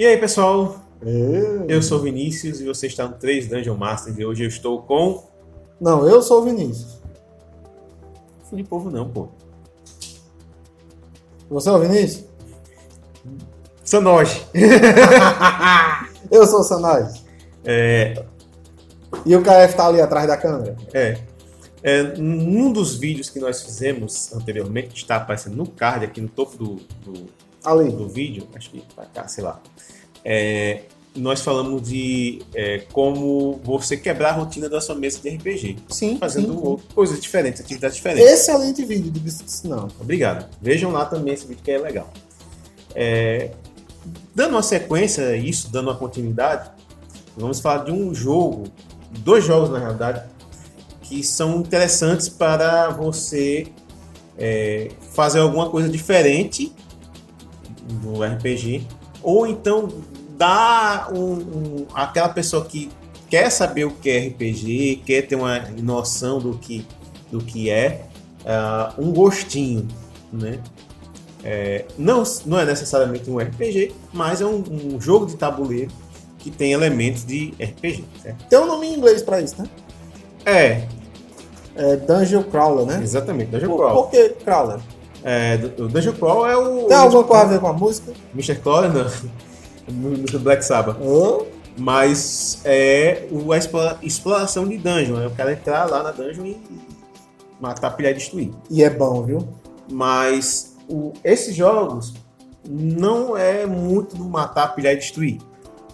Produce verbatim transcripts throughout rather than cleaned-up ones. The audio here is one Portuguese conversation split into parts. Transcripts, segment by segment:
E aí, pessoal? É. Eu sou o Vinícius e você está no três Dungeon Masters e hoje eu estou com... Não, eu sou o Vinícius. Não fui de povo não, pô. Você é o Vinícius? Sandoge. Eu sou o Sandoge. É... E o K F tá ali atrás da câmera. É. É, num dos vídeos que nós fizemos anteriormente, que está aparecendo no card aqui no topo do, do, ali. do vídeo, acho que vai cá, sei lá, é, nós falamos de é, como você quebrar a rotina da sua mesa de R P G. Sim. Fazendo sim, sim. coisas diferentes, atividades diferentes. Excelente vídeo, diga-se que não. Obrigado. Vejam lá também esse vídeo que é legal. É, dando uma sequência a isso, dando uma continuidade, vamos falar de um jogo, dois jogos na realidade, que são interessantes para você é, fazer alguma coisa diferente do R P G, ou então dar um, um, aquela pessoa que quer saber o que é R P G, quer ter uma noção do que, do que é, uh, um gostinho, né? É, não, não é necessariamente um R P G, mas é um, um jogo de tabuleiro que tem elementos de R P G, certo? Tem um nome em inglês para isso, né? É. É Dungeon Crawler, né? Exatamente, Dungeon Crawler. Por que Crawler? É, o Dungeon Crawler é o... Tem alguma coisa a ver com a música? mister Crawler, não. Do Black Sabbath. Oh. Mas é a exploração de Dungeon. É o cara entrar lá na Dungeon e matar, pilhar e destruir. E é bom, viu? Mas o, esses jogos não é muito do matar, pilhar e destruir.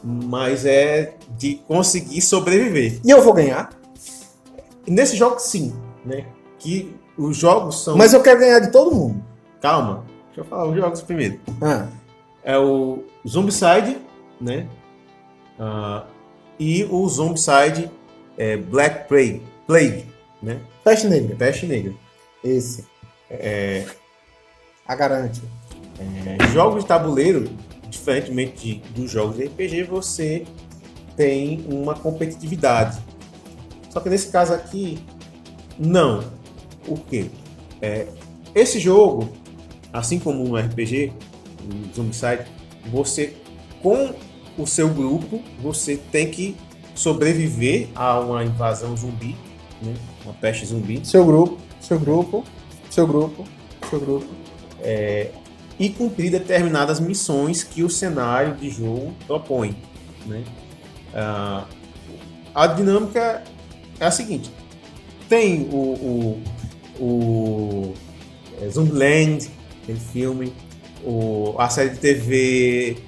Mas é de conseguir sobreviver. E eu vou ganhar? Nesse jogo, sim, né? Que os jogos são... Mas eu quero ganhar de todo mundo. Calma, deixa eu falar os jogos primeiro. Ah. É o Zombicide, né? Uh, e o Zombicide é, Black Plague, Plague, né? Peste Negra. Peste Negra. Esse. É... A garante. É, jogos de tabuleiro, diferentemente de, dos jogos de R P G, você tem uma competitividade. Só que nesse caso aqui, não. Por quê? É, esse jogo, assim como no R P G, no Zombicide, você, com o seu grupo, você tem que sobreviver a uma invasão zumbi, né? Uma peste zumbi. Seu grupo, seu grupo, seu grupo, seu grupo. É, e cumprir determinadas missões que o cenário de jogo propõe, né? Ah, a dinâmica... É a seguinte, tem o, o, o é, Zombieland, tem filme, o, a série de T V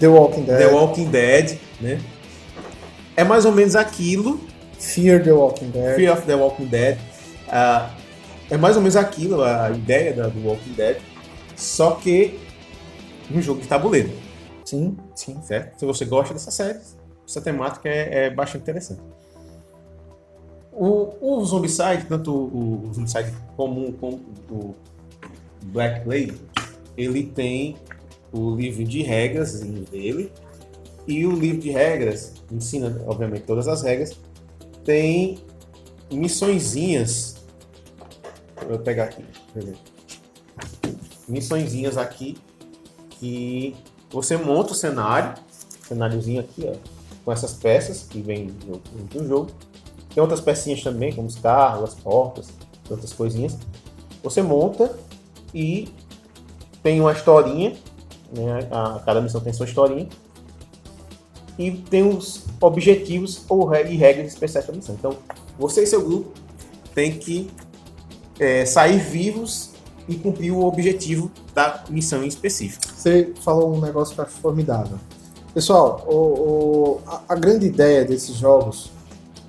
The Walking Dead, The Walking Dead, né? É mais ou menos aquilo. Fear the Walking Dead. Fear of the Walking Dead. Uh, é mais ou menos aquilo, a ideia da, do Walking Dead, só que um jogo de tabuleiro. Sim, sim. Certo? Se você gosta dessa série... Essa temática é, é bastante interessante. O, o Zombicide, tanto o, o Zombicide comum como o Black Plague, ele tem o livro de regras dele, e o livro de regras, ensina obviamente todas as regras, tem missõezinhas, eu vou pegar aqui, missõezinhas aqui, que você monta o cenário, cenáriozinho aqui, ó, com essas peças que vem do, do jogo. Tem outras pecinhas também, como os carros, as portas, outras coisinhas. Você monta e tem uma historinha, né? A, cada missão tem sua historinha. E tem os objetivos ou e regras especiais para a missão. Então, você e seu grupo tem que é, sair vivos e cumprir o objetivo da missão em específico. Você falou um negócio que é formidável. Pessoal, o, o, a, a grande ideia desses jogos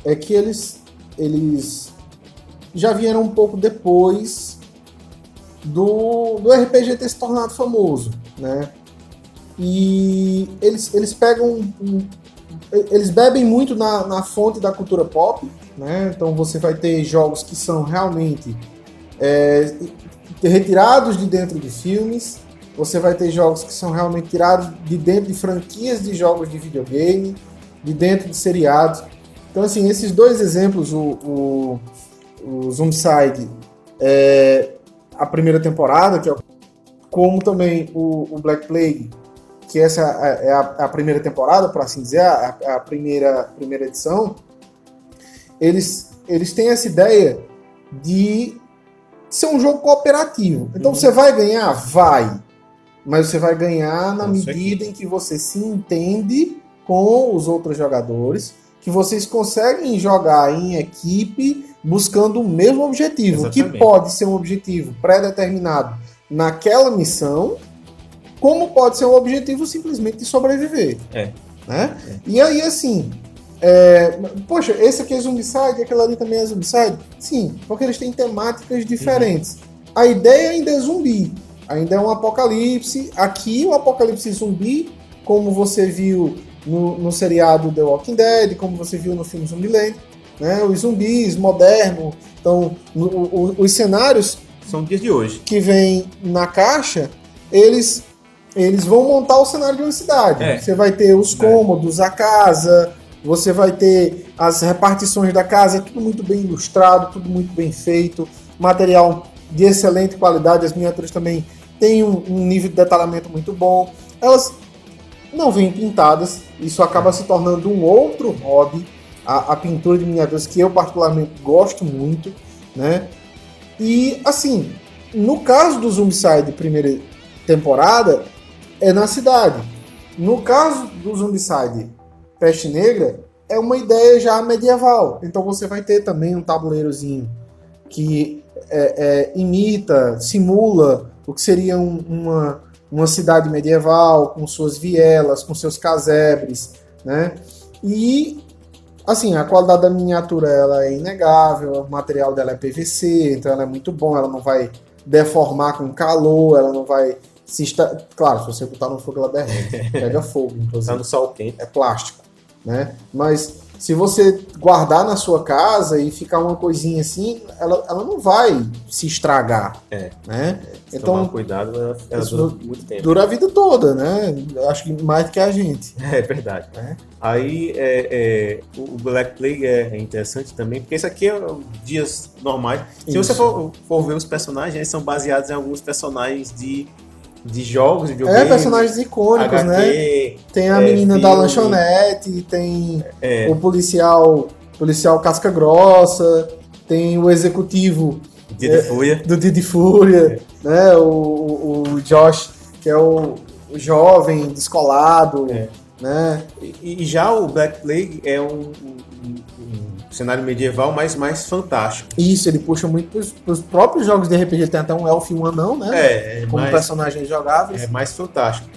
é que eles, eles já vieram um pouco depois do, do R P G ter se tornado famoso, né? E eles, eles pegam, eles bebem muito na, na fonte da cultura pop, né? Então você vai ter jogos que são realmente é, retirados de dentro de filmes. Você vai ter jogos que são realmente tirados de dentro de franquias de jogos de videogame, de dentro de seriados. Então, assim, esses dois exemplos, o, o, o Zombicide, é, a primeira temporada, que é o como também o, o Black Plague, que essa é a, a, a primeira temporada, por assim dizer, a, a primeira, primeira edição, eles, eles têm essa ideia de ser um jogo cooperativo. Então uhum. você vai ganhar? Vai. Mas você vai ganhar na Isso medida aqui. em que você se entende com os outros jogadores, que vocês conseguem jogar em equipe buscando o mesmo objetivo, Exatamente. que pode ser um objetivo pré-determinado naquela missão, como pode ser um objetivo simplesmente de sobreviver. É. Né? É. E aí, assim, é... poxa, esse aqui é Zombicide, aquele ali também é Zombicide? Sim, porque eles têm temáticas diferentes. Uhum. A ideia ainda é zumbi, ainda é um apocalipse. Aqui, o apocalipse zumbi, como você viu no, no seriado The Walking Dead, como você viu no filme Zombieland, né? Os zumbis modernos. Então, no, o, os cenários são dias de hoje que vem na caixa, eles, eles vão montar o cenário de uma cidade. É. Você vai ter os cômodos, a casa, você vai ter as repartições da casa, tudo muito bem ilustrado, tudo muito bem feito, material de excelente qualidade. As miniaturas também têm um, um nível de detalhamento muito bom. Elas não vêm pintadas, isso acaba se tornando um outro hobby, a, a pintura de miniaturas, que eu particularmente gosto muito, né? E assim, no caso do Zombicide primeira temporada, é na cidade. No caso do Zombicide Peste Negra, é uma ideia já medieval. Então você vai ter também um tabuleirozinho que é, é, imita, simula o que seria um, uma, uma cidade medieval, com suas vielas, com seus casebres, né? E assim, a qualidade da miniatura ela é inegável, o material dela é P V C, então ela é muito bom, ela não vai deformar com calor, ela não vai se esta... Claro, se você botar no fogo ela derrete, pega fogo, inclusive. Tá no sol quente. É plástico, né? Mas se você guardar na sua casa e ficar uma coisinha assim, ela, ela não vai se estragar. É. Né? Se então, tomar cuidado, ela, ela dura muito tempo. Dura a vida toda, né? Acho que mais do que a gente. É verdade. É. Aí é, é, o Black Plague é interessante também, porque isso aqui é dias normais. Se isso. você for, for ver os personagens, eles são baseados em alguns personagens de... de jogos, de videogame, é, personagens icônicos, H Q, né? Tem a é, menina filme, da lanchonete, tem é, o policial, policial casca grossa, tem o executivo Dia é, de Fúria. do Dia de Fúria, é. né? O, o, o Josh, que é o, o jovem descolado, é. né? E, e já o Black Plague é um, um, um cenário medieval, mas mais fantástico. Isso, ele puxa muito para os próprios jogos de R P G. Tem até um elfo e um anão, né? É, é como mais, personagens jogáveis. É mais fantástico.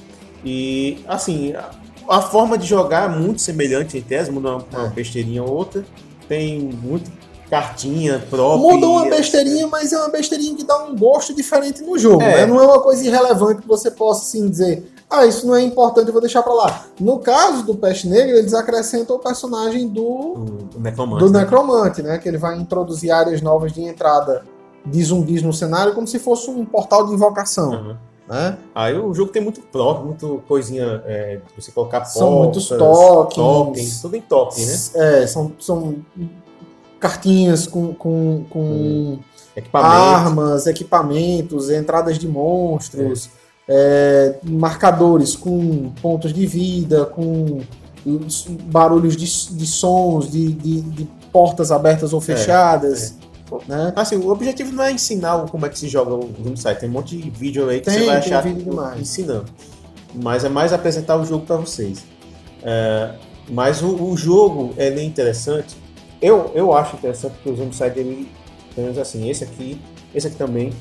E, assim, a, a forma de jogar é muito semelhante em tese, muda uma, uma é. besteirinha ou outra. Tem muito cartinha própria. Mudou uma besteirinha, mas é uma besteirinha que dá um gosto diferente no jogo. É. Né? Não é uma coisa irrelevante que você possa, assim, dizer... Ah, isso não é importante, eu vou deixar pra lá. No caso do Peste Negra, eles acrescentam o personagem do... Do Necromante. Do Necromante, né? né? Que ele vai introduzir áreas novas de entrada de zumbis no cenário, como se fosse um portal de invocação. Uhum. Né? Aí o jogo tem muito prop, muito coisinha... É, você colocar portas... São muitos tokens. tokens tudo em token, né? É, são, são cartinhas com... com, com hum. equipamentos. Armas, equipamentos, entradas de monstros... É. É, marcadores com pontos de vida, com barulhos de, de sons, de, de, de portas abertas ou fechadas. É, é. Né? Assim, o objetivo não é ensinar como é que se joga o Zombicide. Tem um monte de vídeo aí que tem, você vai achar ensinando. Mas é mais apresentar o jogo para vocês. É, mas o, o jogo é bem interessante. Eu, eu acho interessante porque o Zombicide, ele, pelo menos assim, esse aqui, esse aqui também.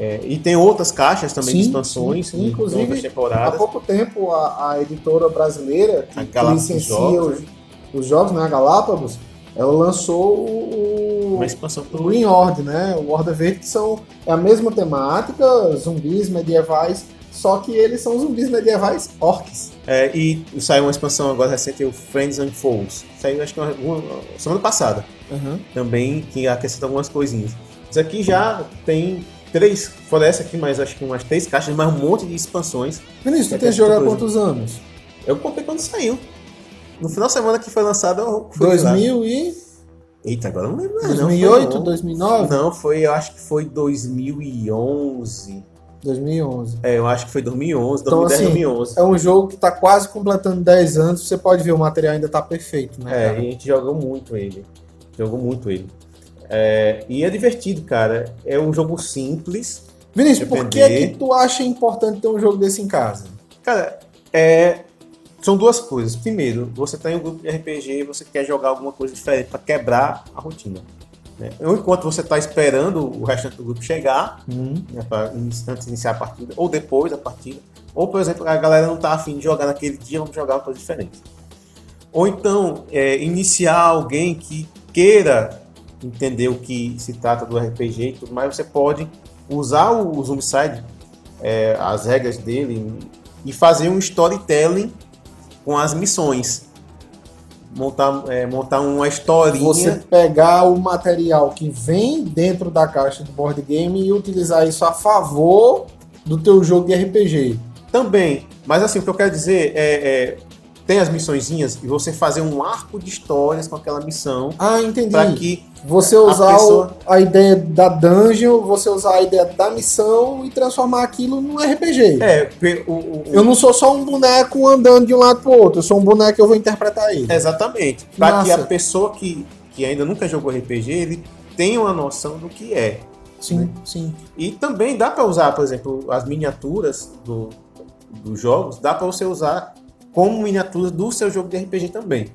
É, e tem outras caixas também, sim, de expansões, sim, sim. inclusive temporadas. Há pouco tempo a, a editora brasileira que, que licencia jogos, os, né? os jogos, né, a Galápagos, ela lançou o, uma expansão pro Ruin Horde, né, o Horda Verde, que são é a mesma temática, zumbis medievais, só que eles são zumbis medievais orcs. É, e saiu uma expansão agora recente, o Friends and Foes, saiu acho que uma, uma, semana passada, uhum. também, que acrescenta algumas coisinhas. Isso aqui já tem... Três, fora essa aqui, mas acho que umas três caixas, mais um monte de expansões. Vinícius, tu tem jogado há quantos anos? Eu comprei quando saiu. No final de semana que foi lançado, eu fui dois mil e... Eita, agora não lembro mais. dois mil e oito, não, dois mil e nove? Não, foi, eu acho que foi dois mil e onze. dois mil e onze. É, eu acho que foi dois mil e onze, então, dois mil e dez, assim, dois mil e onze. É um jogo que tá quase completando dez anos, você pode ver, o material ainda tá perfeito, né? É, cara? E a gente jogou muito ele. Jogou muito ele. É, e é divertido, cara. É um jogo simples. Vinícius, por que é que tu acha importante ter um jogo desse em casa? Cara, é... são duas coisas. Primeiro, você tá em um grupo de R P G e você quer jogar alguma coisa diferente para quebrar a rotina. Né? Enquanto você está esperando o restante do grupo chegar, hum. né, pra, antes de iniciar a partida, ou depois da partida, ou, por exemplo, a galera não está afim de jogar naquele dia, vamos jogar uma coisa diferente. Ou então, é, iniciar alguém que queira entender o que se trata do R P G e tudo mais, você pode usar o, o Zombicide, é, as regras dele, e fazer um storytelling com as missões. Montar, é, montar uma historinha. Você pegar o material que vem dentro da caixa do board game e utilizar isso a favor do teu jogo de R P G. Também, mas assim, o que eu quero dizer é, é tem as missõezinhas e você fazer um arco de histórias com aquela missão. Ah, entendi. Para que você usar a, pessoa... a ideia da dungeon, você usar a ideia da missão e transformar aquilo num R P G. É, o, o, eu não sou só um boneco andando de um lado pro outro, eu sou um boneco que eu vou interpretar ele. Exatamente. Para que a pessoa que, que ainda nunca jogou R P G, ele tenha uma noção do que é. Sim, né? Sim. E também dá para usar, por exemplo, as miniaturas do, dos jogos, dá para você usar como miniaturas do seu jogo de R P G também.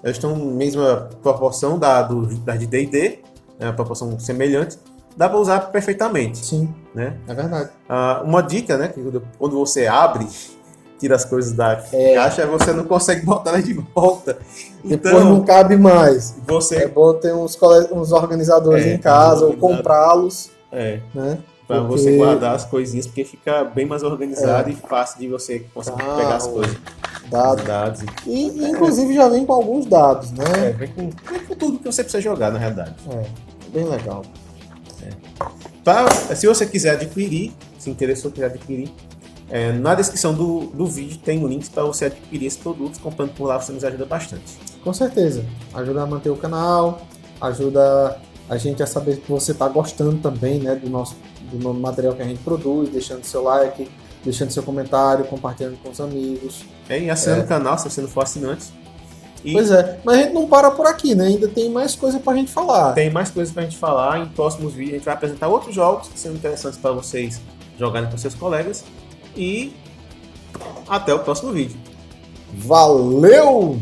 Elas estão na mesma proporção da, do, da de D e D, é uma proporção semelhante, dá para usar perfeitamente. Sim, né? É verdade. Ah, uma dica, né, que quando você abre, tira as coisas da é. caixa, você não consegue botar elas de volta. Depois então, não cabe mais. Você... É bom ter uns, cole... uns organizadores é, em casa, um organizador. Ou comprá-los. É. Né? Para porque... você guardar as coisinhas, porque fica bem mais organizado é. e fácil de você conseguir ah, pegar as coisas. Dados. dados. E, é. inclusive, já vem com alguns dados, né? É, vem com, vem com tudo que você precisa jogar, na realidade. É, bem legal. É. Pra, se você quiser adquirir, se interessou, quiser adquirir, é, na descrição do, do vídeo tem um link para você adquirir esses produtos. Comprando por lá, você nos ajuda bastante. Com certeza. Ajuda a manter o canal, ajuda a gente a saber que você está gostando também, né, do nosso do material que a gente produz, deixando seu like, deixando seu comentário, compartilhando com os amigos. É, e assinando é. o canal se você não for assinante. E... Pois é, mas a gente não para por aqui, né? Ainda tem mais coisa pra gente falar. Tem mais coisa pra gente falar. Em próximos vídeos a gente vai apresentar outros jogos que são interessantes para vocês jogarem com seus colegas. E até o próximo vídeo. Valeu!